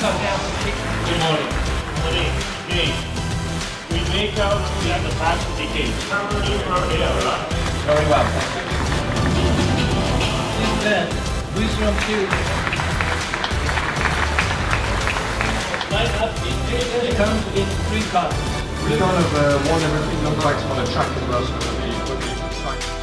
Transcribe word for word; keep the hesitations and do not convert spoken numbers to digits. come down to take Good morning. Morning. Hey. We make out we have the pass to the cage. Very well. Please stand. Please jump here. Line up in three comes in three cars. We kind of uh, want everything looks like on a track as well, so it'll be, it'll be exciting.